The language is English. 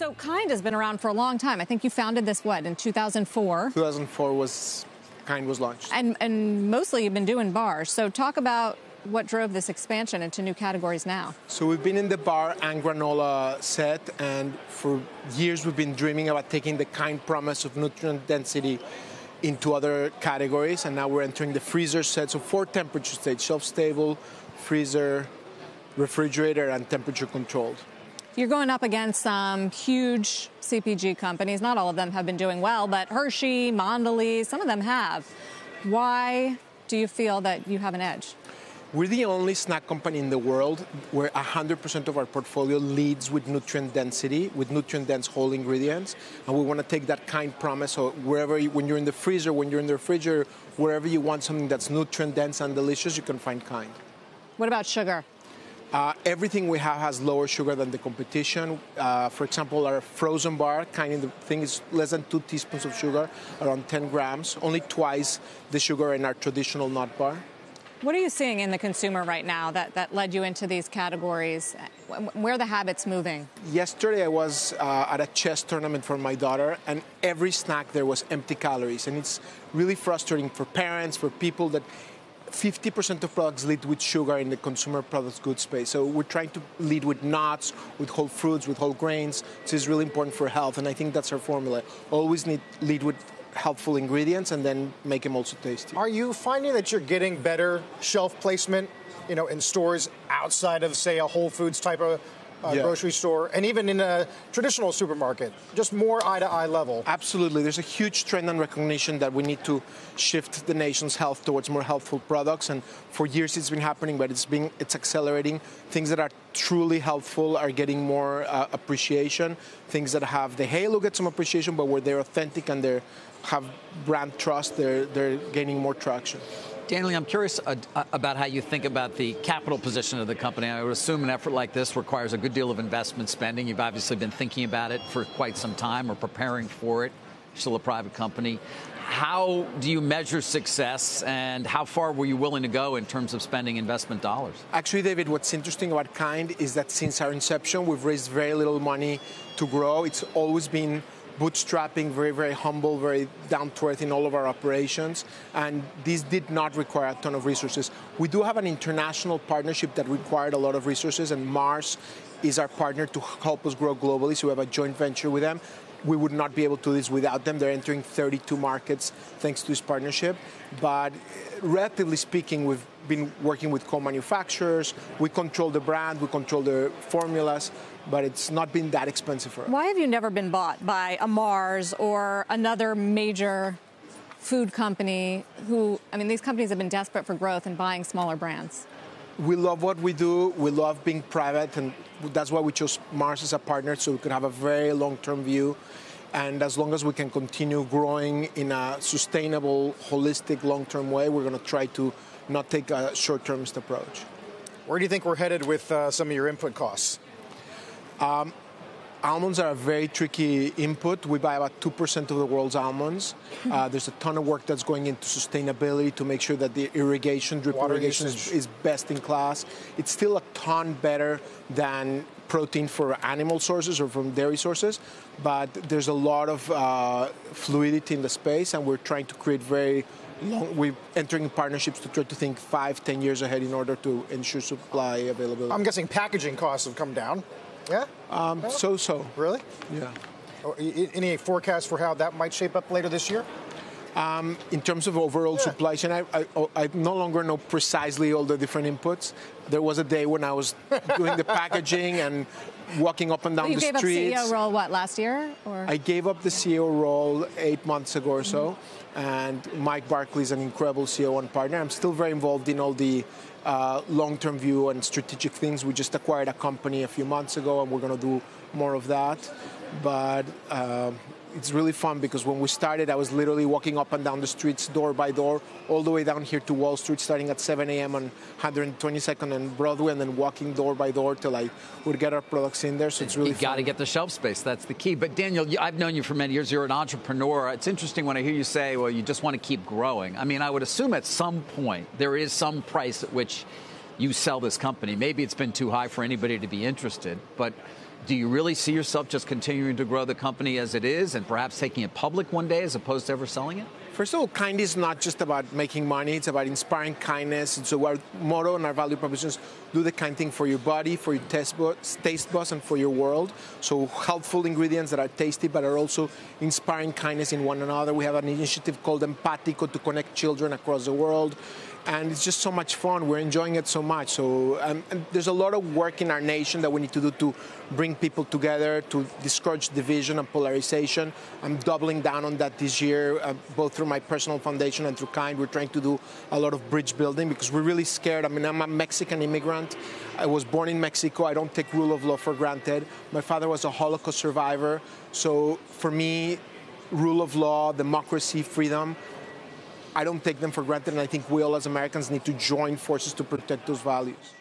So Kind has been around for a long time. I think you founded this, what, in 2004? 2004 was Kind was launched. And mostly you've been doing bars. So talk about what drove this expansion into new categories now. So we've been in the bar and granola set, and for years we've been dreaming about taking the Kind promise of nutrient density into other categories, and now we're entering the freezer set. So 4 temperature states: shelf stable, freezer, refrigerator, and temperature controlled. You're going up against some huge CPG companies. Not all of them have been doing well, but Hershey, Mondelēz, some of them have. Why do you feel that you have an edge? We're the only snack company in the world where 100% of our portfolio leads with nutrient density, with nutrient-dense whole ingredients. And we want to take that Kind promise, so wherever you, when you're in the freezer, when you're in the refrigerator, wherever you want something that's nutrient-dense and delicious, you can find Kind. What about sugar? Everything we have has lower sugar than the competition. For example, our frozen bar, Kind of the thing, is less than 2 teaspoons of sugar, around 10 grams, only twice the sugar in our traditional nut bar. What are you seeing in the consumer right now that led you into these categories? Where are the habits moving? Yesterday I was at a chess tournament for my daughter, and every snack there was empty calories. And it's really frustrating for parents, for people, that 50% of products lead with sugar in the consumer products goods space. So we're trying to lead with nuts, with whole fruits, with whole grains. This is really important for health, and I think that's our formula. Always lead with helpful ingredients and then make them also tasty. Are you finding that you're getting better shelf placement, you know, in stores outside of, say, a Whole Foods type of grocery store, and even in a traditional supermarket, just more eye-to-eye level? Absolutely. There's a huge trend and recognition that we need to shift the nation's health towards more healthful products, and for years it's been happening, but it's accelerating. Things that are truly helpful are getting more appreciation. Things that have the halo get some appreciation, but where they're authentic and they have brand trust, they're gaining more traction. Daniel, I'm curious about how you think about the capital position of the company. I would assume an effort like this requires a good deal of investment spending. You've obviously been thinking about it for quite some time, or preparing for it. You're still a private company. How do you measure success, and how far were you willing to go in terms of spending investment dollars? Actually, David, what's interesting about Kind is that since our inception, we've raised very little money to grow. It's always been bootstrapping, very, very humble, very down to earth in all of our operations, and this did not require a ton of resources. We do have an international partnership that required a lot of resources, and Mars is our partner to help us grow globally, so we have a joint venture with them. We would not be able to do this without them. They're entering 32 markets thanks to this partnership. But relatively speaking, we've been working with co-manufacturers. We control the brand, we control the formulas, but it's not been that expensive for us. Why have you never been bought by a Mars or another major food company who, I mean, these companies have been desperate for growth and buying smaller brands? We love what we do. We love being private, and that's why we chose Mars as a partner, so we could have a very long-term view. And as long as we can continue growing in a sustainable, holistic, long-term way, we're going to try to not take a short-termist approach. Where do you think we're headed with some of your input costs? Almonds are a very tricky input. We buy about 2% of the world's almonds. There's a ton of work that's going into sustainability to make sure that the irrigation, drip irrigation is best in class. It's still a ton better than protein for animal sources or from dairy sources, but there's a lot of fluidity in the space, and we're trying to create very long, we're entering partnerships to try to think 5-10 years ahead in order to ensure supply availability. I'm guessing packaging costs have come down. Yeah? So-so. Really? Yeah. Any forecast for how that might shape up later this year? In terms of overall supply chain, I no longer know precisely all the different inputs. There was a day when I was doing the packaging and walking up and down the streets. You gave up the CEO role, what, last year? Or? I gave up the CEO role 8 months ago or so, and Mike Barclay is an incredible CEO and partner. I'm still very involved in all the long-term view and strategic things. We just acquired a company a few months ago, and we're going to do more of that. But it's really fun, because when we started, I was literally walking up and down the streets, door by door, all the way down here to Wall Street, starting at 7 a.m. on 122nd and Broadway, and then walking door by door till I would get our products in there. So it's really fun. You got to get the shelf space. That's the key. But Daniel, I've known you for many years. You're an entrepreneur. It's interesting when I hear you say, well, you just want to keep growing. I mean, I would assume at some point there is some price at which you sell this company. Maybe it's been too high for anybody to be interested, but Do you really see yourself just continuing to grow the company as it is and perhaps taking it public one day as opposed to ever selling it? First of all, Kind is not just about making money, it's about inspiring kindness. And so our motto and our value propositions, do the kind thing for your body, for your taste buds, and for your world. So helpful ingredients that are tasty, but are also inspiring kindness in one another. We have an initiative called Empatico to connect children across the world. And it's just so much fun. We're enjoying it so much. So and there's a lot of work in our nation that we need to do to bring people together, to discourage division and polarization. I'm doubling down on that this year, both through my personal foundation and through Kind. We're trying to do a lot of bridge building because we're really scared. I mean, I'm a Mexican immigrant. I was born in Mexico. I don't take rule of law for granted. My father was a Holocaust survivor. So for me, rule of law, democracy, freedom, I don't take them for granted, and I think we all as Americans need to join forces to protect those values.